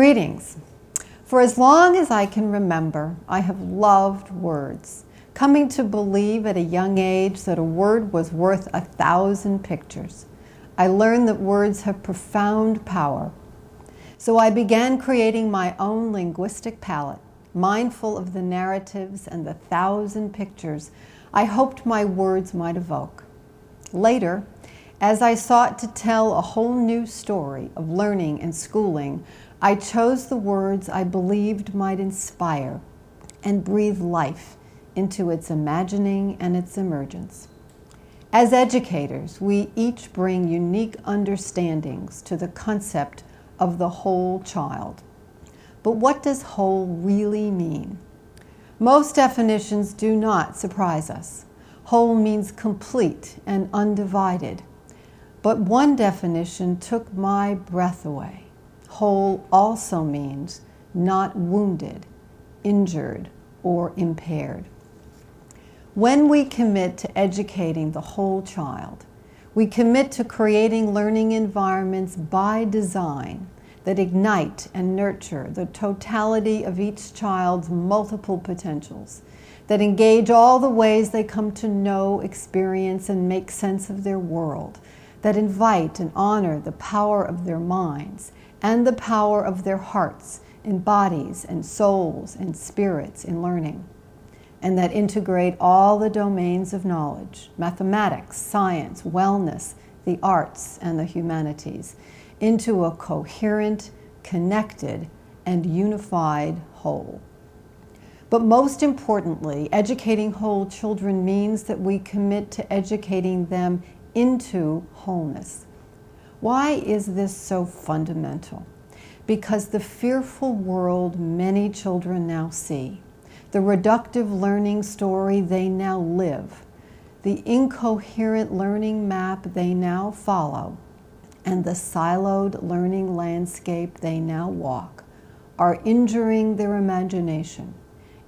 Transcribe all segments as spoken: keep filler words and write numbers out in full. Greetings. For as long as I can remember, I have loved words, coming to believe at a young age that a word was worth a thousand pictures. I learned that words have profound power. So I began creating my own linguistic palette, mindful of the narratives and the thousand pictures I hoped my words might evoke. Later, as I sought to tell a whole new story of learning and schooling, I chose the words I believed might inspire and breathe life into its imagining and its emergence. As educators, we each bring unique understandings to the concept of the whole child. But what does whole really mean? Most definitions do not surprise us. Whole means complete and undivided. But one definition took my breath away. Whole also means not wounded, injured, or impaired. When we commit to educating the whole child, we commit to creating learning environments by design that ignite and nurture the totality of each child's multiple potentials, that engage all the ways they come to know, experience, and make sense of their world, that invite and honor the power of their minds, and the power of their hearts and bodies and souls and spirits in learning, and that integrate all the domains of knowledge, mathematics, science, wellness, the arts, and the humanities, into a coherent, connected, and unified whole. But most importantly, educating whole children means that we commit to educating them into wholeness. Why is this so fundamental? Because the fearful world many children now see, the reductive learning story they now live, the incoherent learning map they now follow, and the siloed learning landscape they now walk, are injuring their imagination,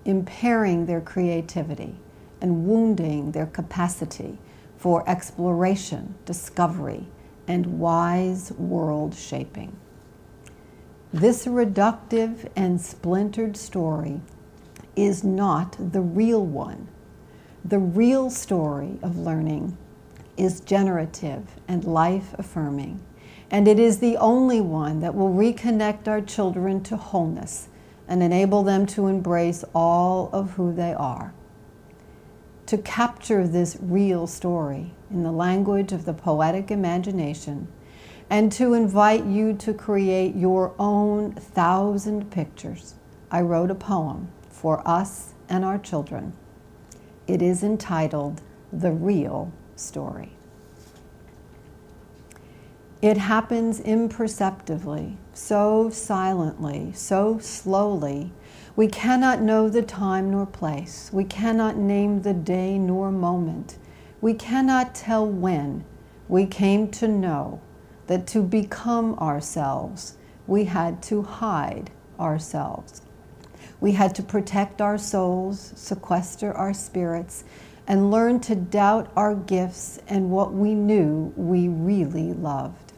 impairing their creativity, and wounding their capacity for exploration, discovery, and wise world shaping. This reductive and splintered story is not the real one. The real story of learning is generative and life-affirming, and it is the only one that will reconnect our children to wholeness and enable them to embrace all of who they are. To capture this real story in the language of the poetic imagination, and to invite you to create your own thousand pictures, I wrote a poem for us and our children. It is entitled, The Real Story. It happens imperceptibly, so silently, so slowly, we cannot know the time nor place. We cannot name the day nor moment. We cannot tell when we came to know that to become ourselves, we had to hide ourselves. We had to protect our souls, sequester our spirits, and learn to doubt our gifts and what we knew we really loved.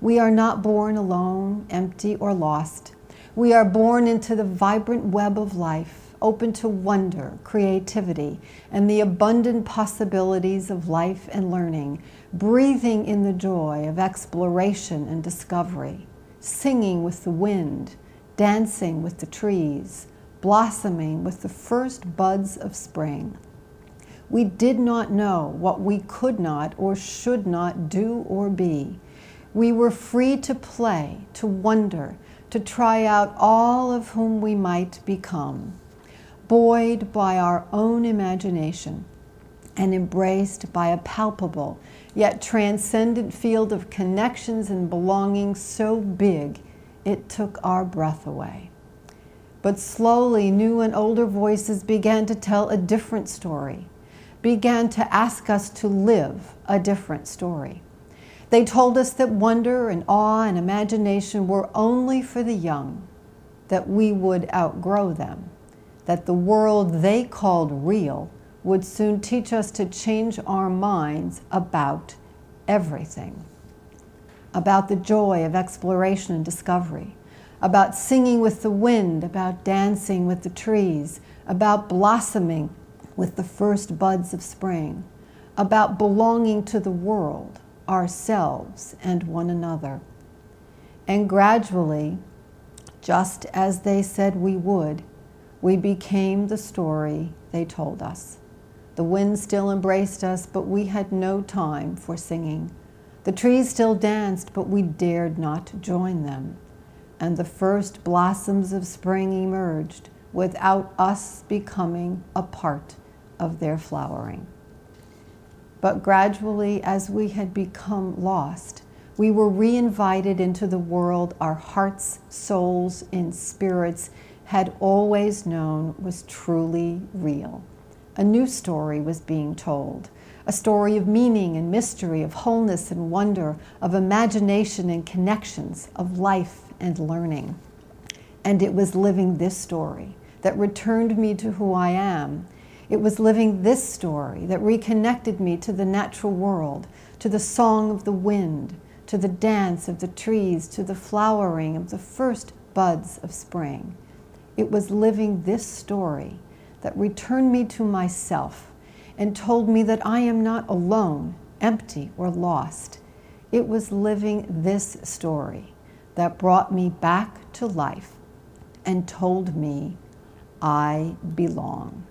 We are not born alone, empty, or lost. We are born into the vibrant web of life, open to wonder, creativity, and the abundant possibilities of life and learning, breathing in the joy of exploration and discovery, singing with the wind, dancing with the trees, blossoming with the first buds of spring. We did not know what we could not or should not do or be. We were free to play, to wonder, to try out all of whom we might become, buoyed by our own imagination and embraced by a palpable yet transcendent field of connections and belonging so big it took our breath away. But slowly, new and older voices began to tell a different story, began to ask us to live a different story. They told us that wonder and awe and imagination were only for the young, that we would outgrow them, that the world they called real would soon teach us to change our minds about everything, about the joy of exploration and discovery, about singing with the wind, about dancing with the trees, about blossoming with the first buds of spring, about belonging to the world, ourselves, and one another. And gradually, just as they said we would, we became the story they told us. The wind still embraced us, but we had no time for singing. The trees still danced, but we dared not join them. And the first blossoms of spring emerged without us becoming a part of their flowering. But gradually, as we had become lost, we were reinvited into the world our hearts, souls, and spirits had always known was truly real. A new story was being told, a story of meaning and mystery, of wholeness and wonder, of imagination and connections, of life and learning. And it was living this story that returned me to who I am. It was living this story that reconnected me to the natural world, to the song of the wind, to the dance of the trees, to the flowering of the first buds of spring. It was living this story that returned me to myself and told me that I am not alone, empty, or lost. It was living this story that brought me back to life and told me I belong.